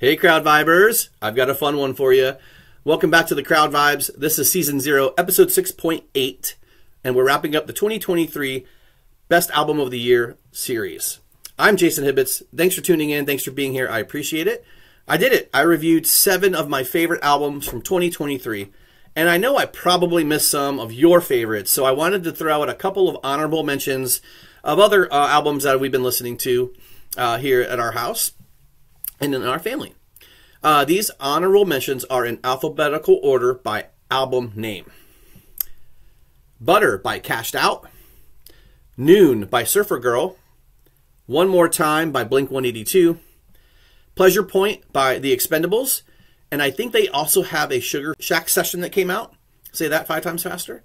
Hey, Crowd Vibers. I've got a fun one for you. Welcome back to the Crowd Vibes. This is Season 0, Episode 6.8, and we're wrapping up the 2023 Best Album of the Year series. I'm Jason Hibbets. Thanks for tuning in. Thanks for being here. I appreciate it. I did it. I reviewed 7 of my favorite albums from 2023, and I know I probably missed some of your favorites, so I wanted to throw out a couple of honorable mentions of other albums that we've been listening to here at our house and in our family. These honorable mentions are in alphabetical order by album name. Butter by Kash'd Out. Noon by Surfer Girl. One More Time by Blink-182. Pleasure Point by The Expendables. And I think they also have a Sugar Shack session that came out. Say that 5 times faster.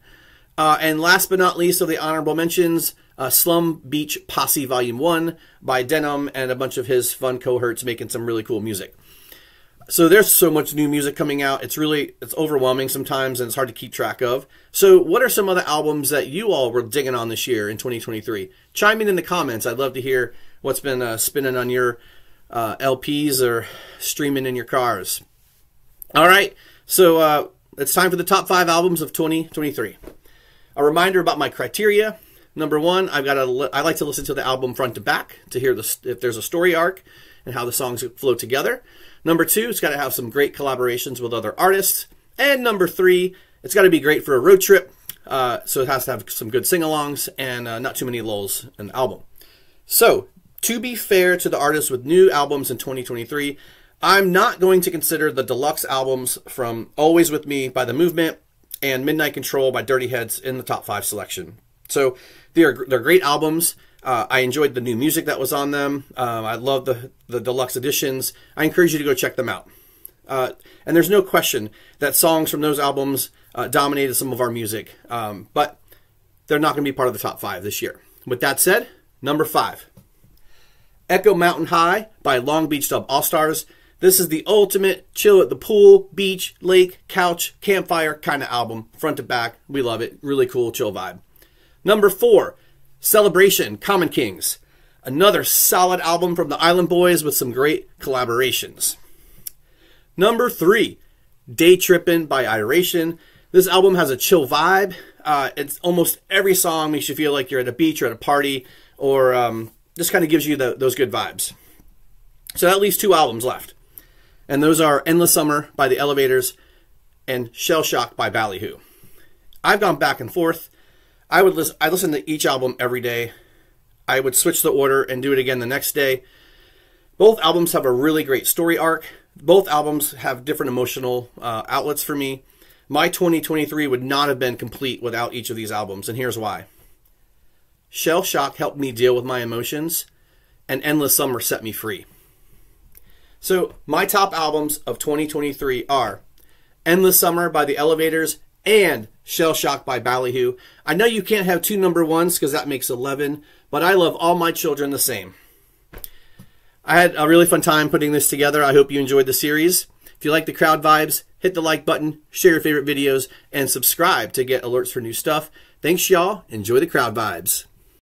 And last but not least of the honorable mentions, Slum Beach Posse Volume 1 by Denm and a bunch of his fun cohorts making some really cool music. So there's so much new music coming out. It's overwhelming sometimes, and it's hard to keep track of. So what are some of the albums that you all were digging on this year in 2023? Chime in the comments. I'd love to hear what's been spinning on your LPs or streaming in your cars. All right, so it's time for the top 5 albums of 2023. A reminder about my criteria. Number one, I like to listen to the album front to back to hear if there's a story arc and how the songs flow together. Number 2, it's got to have some great collaborations with other artists. And number 3, it's got to be great for a road trip. So it has to have some good sing-alongs and not too many lulls in the album. So to be fair to the artists with new albums in 2023, I'm not going to consider the deluxe albums from Always With Me by The Movement and Midnight Control by Dirty Heads in the top 5 selection. So they're great albums. I enjoyed the new music that was on them. I love the deluxe editions. I encourage you to go check them out. And there's no question that songs from those albums dominated some of our music, but they're not going to be part of the top 5 this year. With that said, number 5, Echo Mountain High by Long Beach Dub All Stars. This is the ultimate chill at the pool, beach, lake, couch, campfire kind of album, front to back. We love it. Really cool, chill vibe. Number 4, Celebration, Common Kings. Another solid album from the Island Boys with some great collaborations. Number 3, Day Trippin' by Iration. This album has a chill vibe. It's almost every song makes you feel like you're at a beach or at a party, or just kind of gives you those good vibes. So that leaves 2 albums left. And those are Endless Summer by The Elovaters and Shell Shock by Ballyhoo. I've gone back and forth. I listen to each album every day. I would switch the order and do it again the next day. Both albums have a really great story arc. Both albums have different emotional outlets for me. My 2023 would not have been complete without each of these albums, and here's why. Shell Shock helped me deal with my emotions, and Endless Summer set me free. So my top albums of 2023 are Endless Summer by The Elovaters and Shell Shock by Ballyhoo. I know you can't have 2 number 1s because that makes 11, but I love all my children the same. I had a really fun time putting this together. I hope you enjoyed the series. If you like the Crowd Vibes, hit the like button, share your favorite videos, and subscribe to get alerts for new stuff. Thanks, y'all. Enjoy the Crowd Vibes.